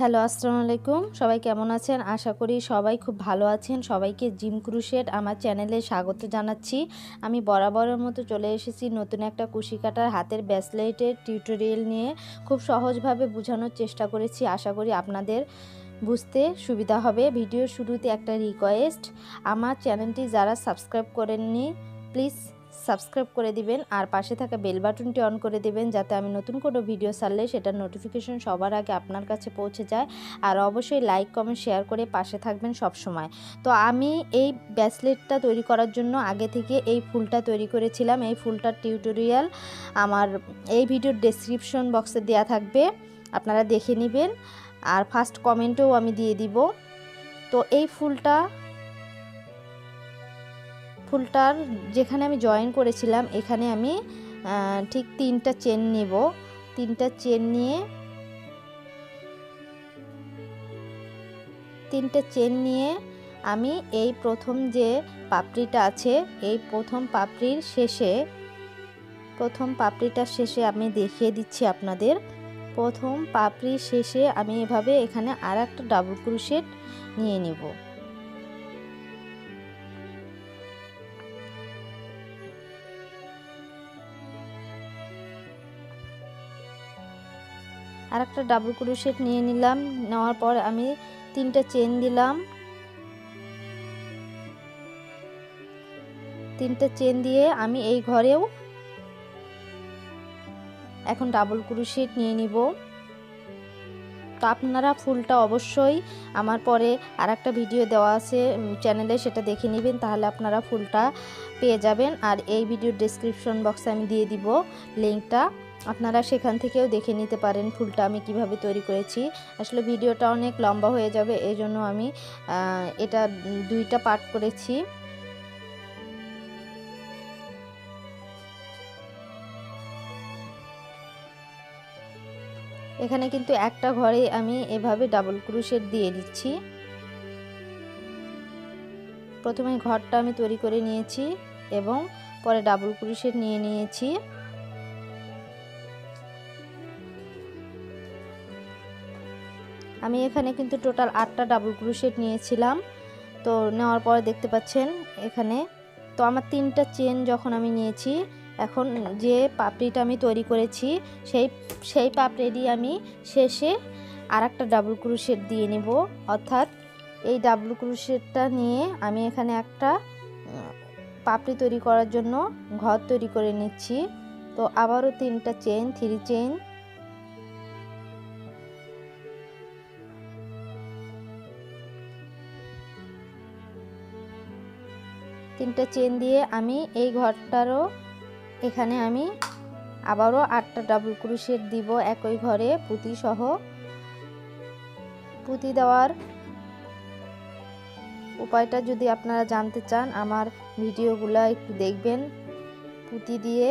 Hello আসসালামু আলাইকুম সবাই কেমন আছেন আশা করি সবাই খুব ভালো আছেন সবাইকে জিম ক্রোশেট আমার চ্যানেলে স্বাগত জানাচ্ছি আমি বরাবরের মতো চলে এসেছি নতুন একটা কুশি কাটার হাতের ব্রেসলেটের টিউটোরিয়াল নিয়ে খুব সহজভাবে বোঝানোর চেষ্টা করেছি আশা করি আপনাদের বুঝতে সুবিধা হবে ভিডিওর শুরুতে একটা রিকোয়েস্ট আমার চ্যানেলটি যারা সাবস্ক্রাইব করেননি প্লিজ সাবস্ক্রাইব করে দিবেন আর পাশে থাকা বেল বাটনটি অন করে দিবেন যাতে আমি নতুন কোনো ভিডিও ছাড়লে সেটার নোটিফিকেশন সবার আগে আপনার কাছে পৌঁছে যায় আর অবশ্যই লাইক কমেন্ট শেয়ার করে পাশে থাকবেন সব সময়। তো আমি এই ব্রেসলেটটা তৈরি করার জন্য আগে থেকে এই ফুলটা তৈরি করেছিলাম এই ফুলটার টিউটোরিয়াল আমার এই ভিডিওর ডেসক্রিপশন বক্সে দেওয়া থাকবে আপনারা দেখে নেবেন আর ফার্স্ট কমেন্টেও আমি দিয়ে দিব। তো এই ফুলটার যেখানে আমি জয়েন করেছিলাম এখানে আমি ঠিক তিনটা চেন নেব তিনটা চেন নিয়ে আমি এই প্রথম যে পাপড়িটা আছে এই প্রথম পাপড়িটার শেষে আমি দেখিয়ে দিচ্ছি আপনাদের প্রথম পাপড়ির শেষে আমি এভাবে এখানে আর একটা ডাবল ক্রোশেট নিয়ে নেব আর একটা ডাবল ক্রোশেট নিয়ে নিলাম নেওয়ার পর আমি তিনটা চেন দিলাম তিনটা চেন দিয়ে আমি এই ঘরেও এখন ডাবল ক্রোশেট নিয়ে নিব। তো আপনারা ফুলটা অবশ্যই আমার পরে আর একটা ভিডিও দেওয়া আছে চ্যানেলে সেটা দেখে নেবেন তাহলে আপনারা ফুলটা পেয়ে যাবেন আর এই ভিডিওর ডেসক্রিপশন বক্সে আমি দিয়ে দিব লিঙ্কটা আপনারা সেখান থেকেও দেখে নিতে পারেন ফুলটা আমি কিভাবে তৈরি করেছি আসলে ভিডিওটা অনেক লম্বা হয়ে যাবে এই জন্য আমি এটা দুইটা পার্ট করেছি। এখানে কিন্তু একটা ঘরে আমি এভাবে ডাবল ক্রোশেট দিয়ে দিচ্ছি প্রথমে ঘরটা আমি তৈরি করে নিয়েছি এবং পরে ডাবল ক্রোশেট নিয়ে নিয়েছি আমি এখানে কিন্তু টোটাল 8টা ডাবল ক্রোশেট নিয়েছিলাম। তো নেওয়ার পরে দেখতে পাচ্ছেন এখানে তো আমার 3টা চেন যখন আমি নিয়েছি এখন যে পাপড়িটা আমি তৈরি করেছি সেই পাপড়ি আমি শেষে আরেকটা ডাবল ক্রোশেট দিয়ে নেব অর্থাৎ এই ডাবল ক্রোশেটটা নিয়ে আমি এখানে একটা পাপড়ি তৈরি করার জন্য ঘর তৈরি করে নিচ্ছি। তো আবারও 3টা চেন 3 চেন দিয়ে আমি এই ঘরটারও এখানে আমি আবারও 8টা ডাবল ক্রোশেট দিব একই ঘরে পুঁতি সহ পুঁতি দেওয়ার উপায়টা যদি আপনারা জানতে চান আমার ভিডিওগুলো একটু দেখবেন পুঁতি দিয়ে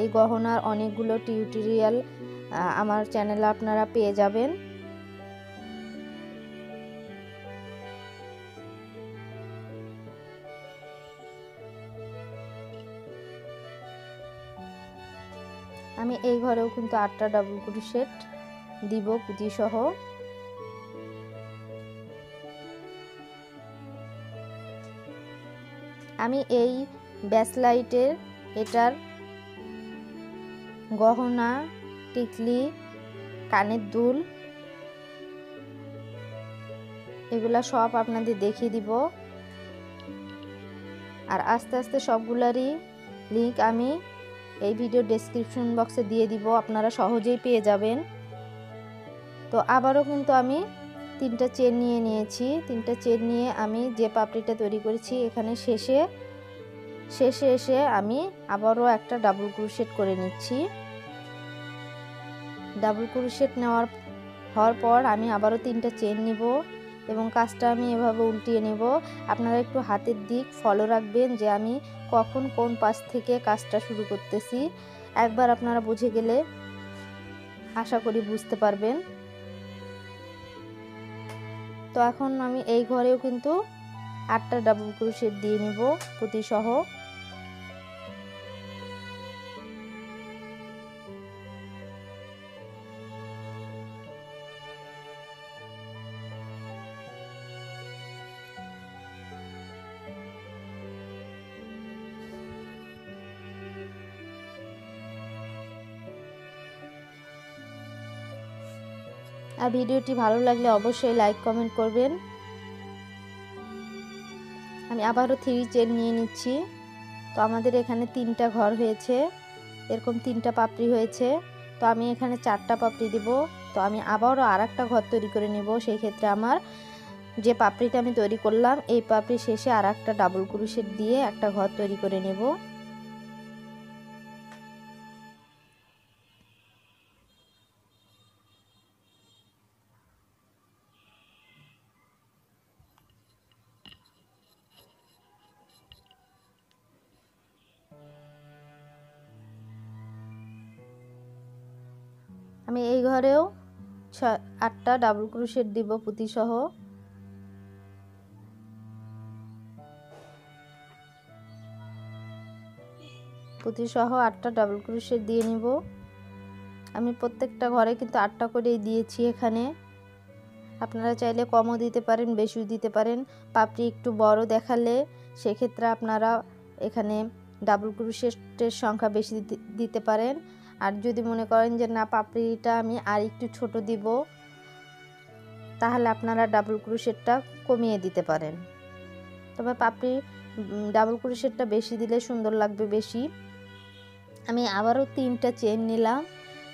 এই গহনার অনেকগুলো টিউটোরিয়াল আমার চ্যানেলে আপনারা পেয়ে যাবেন। আমি এই ঘরেও কিন্তু 8টা ডাবল ক্রোশেট দিব পুঁতি সহ আমি এই ব্রেসলেটের এটার গহনা টিকলি কানের দুল এগুলা সব আপনাদের দেখিয়ে দিব আর আস্তে আস্তে সবগুলারই লিংক আমি এই ভিডিও ডেসক্রিপশন বক্সে দিয়ে দিব আপনারা সহজেই পেয়ে যাবেন। তো আবারও কিন্তু আমি 3টা চেন নিয়ে নিয়েছি 3টা চেন নিয়ে আমি যে পাপড়িটা তৈরি করেছি এখানে শেষে এসে আমি আবারও একটা ডাবল ক্রোশেট করে নিচ্ছি ডাবল ক্রোশেট হওয়ার পর আমি আবারও 3টা চেন নিব এবং কাজটা আমি এভাবে উল্টিয়ে নেব আপনারা একটু হাতের দিক ফলো রাখবেন যে আমি কখন কোন পাশ থেকে কাজটা শুরু করতেছি একবার আপনারা বুঝে গেলে আশা করি বুঝতে পারবেন। তো এখন আমি এই ঘরেও কিন্তু 8টা ডাবল ক্রোশেট দিয়ে নেব পুঁতি সহ আর ভিডিওটি ভালো লাগলে অবশ্যই লাইক কমেন্ট করবেন। আমি আবারও 3 চেন নিয়ে নিচ্ছি। তো আমাদের এখানে 3টা ঘর হয়েছে, এরকম 3টা পাপড়ি হয়েছে। তো আমি এখানে 4টা পাপড়ি দেব। তো আমি আবারও আরেকটা ঘর তৈরি করে নেব। সেই ক্ষেত্রে আমার যে পাপড়িটা আমি তৈরি করলাম এই পাপড়ি শেষে আরেকটা ডাবল ক্রোশেট দিয়ে একটা ঘর তৈরি করে নেব। আমি এই ঘরেও 8টা ডাবল ক্রোশেট দিব পুঁতি সহ। পুঁতি সহ 8টা ডাবল ক্রোশেট দিয়ে নিব। আমি প্রত্যেকটা ঘরে কিন্তু 8টা করেই দিয়েছি। এখানে আপনারা চাইলে কমও দিতে পারেন, বেশিও দিতে পারেন। পাপড়ি একটু বড় দেখালে সেক্ষেত্রে আপনারা এখানে ডাবল ক্রোশেটের সংখ্যা বেশি দিতে পারেন। আর যদি মনে করেন যে না পাপড়িটা আমি আর একটু ছোট দিব, তাহলে আপনারা ডাবল ক্রোশেটটা কমিয়ে দিতে পারেন। তবে পাপড়ি ডাবল ক্রোশেটটা বেশি দিলে সুন্দর লাগবে বেশি। আমি আবারও 3টা চেন নিলাম।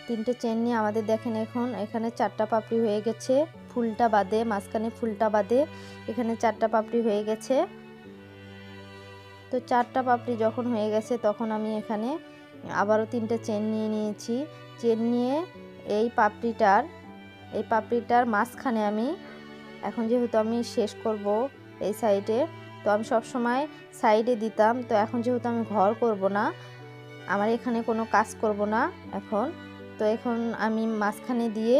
3টা চেন নিয়ে আমাদের দেখেন এখন এখানে 4টা পাপড়ি হয়ে গেছে। ফুলটা বাদে, মাঝখানে ফুলটা বাদে এখানে 4টা পাপড়ি হয়ে গেছে। তো 4টা পাপড়ি যখন হয়ে গেছে তখন আমি এখানে আবারও 3টা চেন নিয়ে নিয়েছি। চেন নিয়ে এই পাপড়িটার মাঝখানে আমি এখন যেহেতু আমি শেষ করব এই সাইডে, তো আমি সবসময় সাইডে দিতাম। তো এখন যেহেতু আমি ঘর করব না, আমার এখানে কোনো কাজ করব না এখন। তো এখন আমি মাঝখানে দিয়ে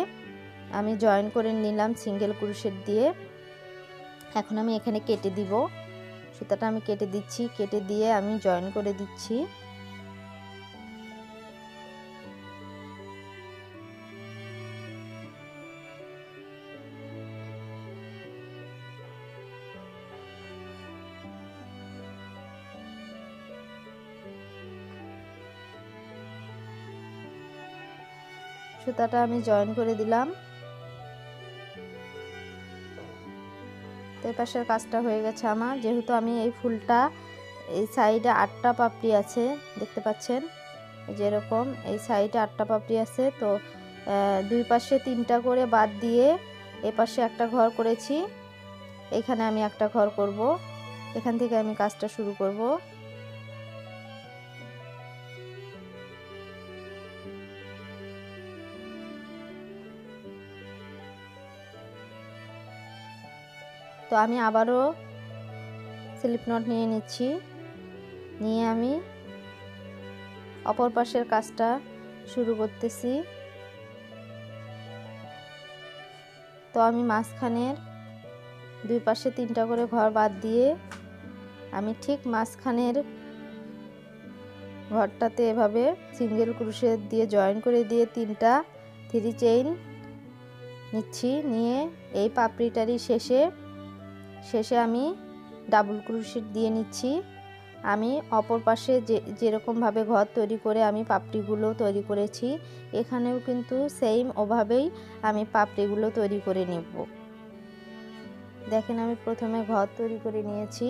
আমি জয়েন করে নিলাম সিঙ্গেল ক্রোশেট দিয়ে। এখন আমি এখানে কেটে দিব, সুতাটা আমি কেটে দিচ্ছি। কেটে দিয়ে আমি জয়েন করে দিচ্ছি। সুতাটা আমি জয়েন করে দিলাম। তো এই পাশের কাজটা হয়ে গেছে আমার। যেহেতু আমি এই ফুলটা এই সাইডে 8টা পাপড়ি আছে, দেখতে পাচ্ছেন যেরকম এই সাইডে 8টা পাপড়ি আছে। তো 2 পাশে 3টা করে বাদ দিয়ে এ পাশে একটা ঘর করেছি, এখানে আমি একটা ঘর করব। এখান থেকে আমি কাজটা শুরু করব। তো আমি আবারও স্লিপ নট নিয়ে নিচ্ছি, নিয়ে আমি অপর পাশের কাজটা শুরু করতেছি। তো আমি মাঝখানের 2 পাশে 3টা করে ঘর বাদ দিয়ে আমি ঠিক মাঝখানের ঘরটাতে এভাবে সিঙ্গেল ক্রোশেট দিয়ে জয়েন করে দিয়ে 3টা 3 চেইন নিচ্ছি। নিয়ে এই পাপড়িটারই শেষে আমি ডাবল ক্রোশেট দিয়ে নিচ্ছি। আমি অপর পাশে যেরকমভাবে ঘর তৈরি করে আমি পাপড়িগুলো তৈরি করেছি, এখানেও কিন্তু সেম ওভাবেই আমি পাপড়িগুলো তৈরি করে নেব। দেখেন আমি প্রথমে ঘর তৈরি করে নিয়েছি।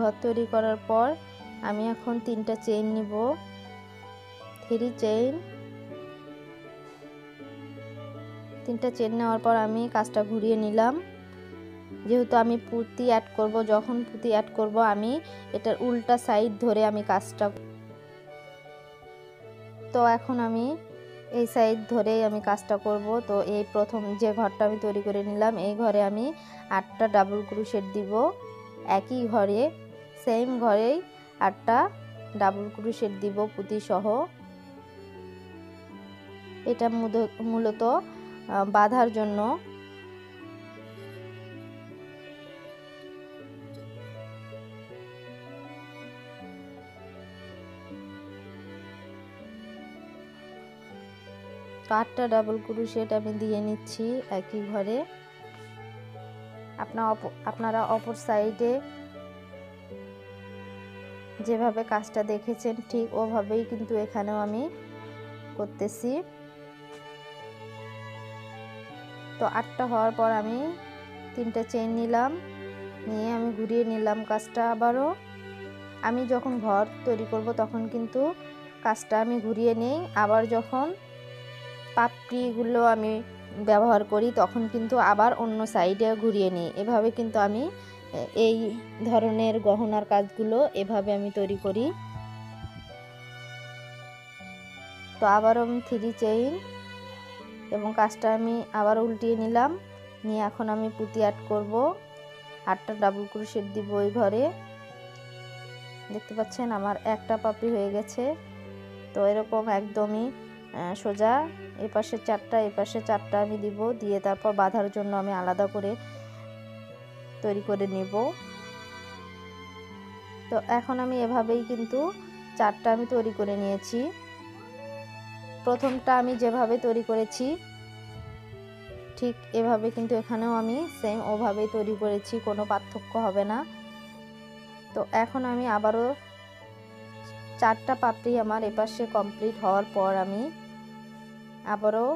ঘর তৈরি করার পর আমি এখন 3টা চেইন নিব, 3 চেইন। 3টা চেন নেওয়ার পর আমি কাজটা ঘুরিয়ে নিলাম। যেহেতু আমি পুঁতি অ্যাড করব, যখন পুঁতি অ্যাড করব আমি এটার উল্টা সাইড ধরে আমি কাজটা, তো এখন আমি এই সাইড ধরেই আমি কাজটা করব। তো এই প্রথম যে ঘরটা আমি তৈরি করে নিলাম এই ঘরে আমি 8টা ডাবল ক্রোশেট দিব। একই ঘরে, সেম ঘরেই 8টা ডাবল ক্রোশেট দিব পুঁতি সহ। এটা মূলত বাঁধার জন্য। তো 8টা ডাবল ক্রোশেট আমি দিয়ে নিচ্ছি একই ঘরে। আপনারা অপর সাইডে যেভাবে কাজটা দেখেছেন ঠিক ওভাবেই কিন্তু এখানেও আমি করতেছি। তো আটটা হওয়ার পর আমি তিনটা চেইন নিলাম, নিয়ে আমি ঘুরিয়ে নিলাম কাজটা। আবারও আমি যখন ঘর তৈরি করব তখন কিন্তু কাজটা আমি ঘুরিয়ে নেই, আবার যখন পাপড়িগুলো আমি ব্যবহার করি তখন কিন্তু আবার অন্য সাইডে ঘুরিয়ে নিই। এভাবে কিন্তু আমি এই ধরনের গহনার কাজগুলো এভাবে আমি তৈরি করি। তো আবার আমি থ্রি চেইন এবং কাজটা আমি আবার উল্টিয়ে নিলাম, নিয়ে এখন আমি পুঁতি আট করব। আটটা ডাবল ক্রোশেট দিব ওই ঘরে। দেখতে পাচ্ছেন আমার একটা পাপড়ি হয়ে গেছে। তো এরকম একদমই সোজা এপাশে চারটা এপাশে চারটা আমি দিব, দিয়ে তারপর বাঁধার জন্য আমি আলাদা করে তৈরি করে নেব। তো এখন আমি এভাবেই কিন্তু চারটা আমি তৈরি করে নিয়েছি। প্রথমটা আমি যেভাবে তৈরি করেছি ঠিক এভাবে কিন্তু এখানেও আমি সেম ওভাবেই তৈরি করেছি, কোনো পার্থক্য হবে না। তো এখন আমি আবারও চারটা পাপড়ি আমার এপাশে কমপ্লিট হওয়ার পর আমি আবারও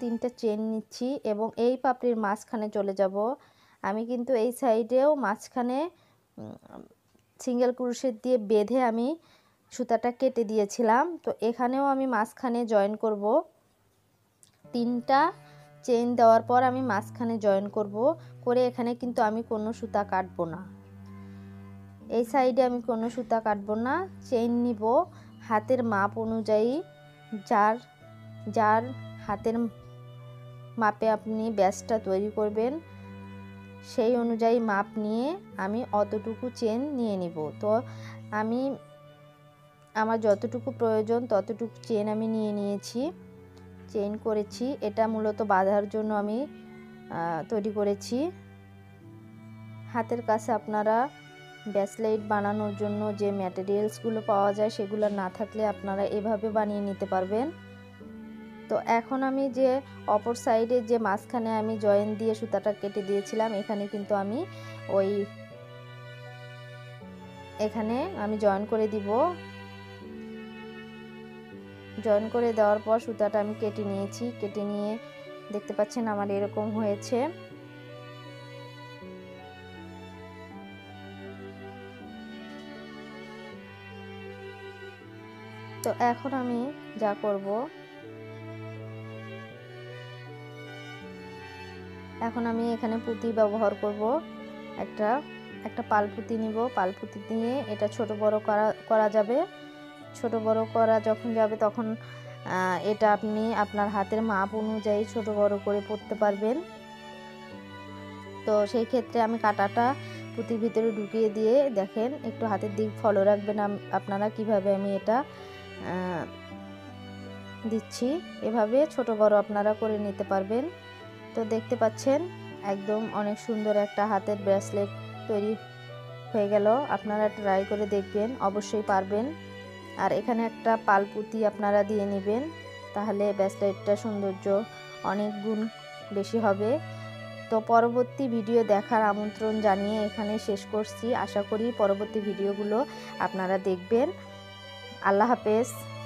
তিনটা চেন নিচ্ছি এবং এই পাপড়ির মাঝখানে চলে যাব। আমি কিন্তু এই সাইডেও মাঝখানে সিঙ্গেল ক্রোশেট দিয়ে বেঁধে আমি সুতাটা কেটে দিয়েছিলাম। তো এখানেও আমি মাঝখানে জয়েন করব। তিনটা চেন দেওয়ার পর আমি মাঝখানে জয়েন করব, করে এখানে কিন্তু আমি কোনো সুতা কাটবো না, এই সাইডে আমি কোনো সুতা কাটবো না। চেইন নিব হাতের মাপ অনুযায়ী, যার হাতের মাপে আপনি ব্যাসটা তৈরি করবেন সেই অনুযায়ী মাপ নিয়ে আমি অতটুকু চেন নিয়ে নিব। তো আমি আমার যতটুকু প্রয়োজন ততটুকু চেন আমি নিয়ে নিয়েছি, চেন করেছি। এটা মূলত বাঁধার জন্য আমি তৈরি করেছি। হাতের কাছে আপনারা ব্রেসলেট বানানোর জন্য যে ম্যাটেরিয়ালসগুলো পাওয়া যায় সেগুলো না থাকলে আপনারা এভাবে বানিয়ে নিতে পারবেন। তো এখন আমি যে অপর সাইডে যে মাঝখানে আমি জয়েন দিয়ে সুতাটা কেটে দিয়েছিলাম এখানে কিন্তু আমি জয়েন করে দিব। জয়েন করে দেওয়ার পর সুতাটা আমি কেটে নিয়েছি, কেটে নিয়ে দেখতে পাচ্ছেন আমার এরকম হয়েছে। তো এখন আমি যা করব, এখন আমি এখানে পুঁতি ব্যবহার করব। একটা পালপুঁতি নিব, পালপুঁতি নিয়ে এটা ছোট বড় করা যাবে। ছোট বড় করা যখন যাবে তখন এটা আপনি আপনার হাতের মাপ অনুযায়ী ছোট বড় করে পরতে পারবেন। তো সেই ক্ষেত্রে আমি কাটাটা পুঁতির ভিতরে ঢুকিয়ে দিয়ে দেখেন একটু হাতের দিক ফলো রাখবেন আপনারা কিভাবে আমি এটা দিচ্ছি। এভাবে ছোট বড় আপনারা করে নিতে পারবেন। তো দেখতে পাচ্ছেন একদম অনেক সুন্দর একটা হাতের ব্রেসলেট তৈরি হয়ে গেল। আপনারা ট্রাই করে দেখবেন, অবশ্যই পারবেন। আর এখানে একটা পালপুতি আপনারা দিয়ে নেবেন, তাহলে ব্রেসলেটটা সৌন্দর্য অনেক গুণ বেশি হবে। তো পরবর্তী ভিডিও দেখার আমন্ত্রণ জানিয়ে এখানে শেষ করছি। আশা করি পরবর্তী ভিডিওগুলো আপনারা দেখবেন। আল্লাহ হাফেজ।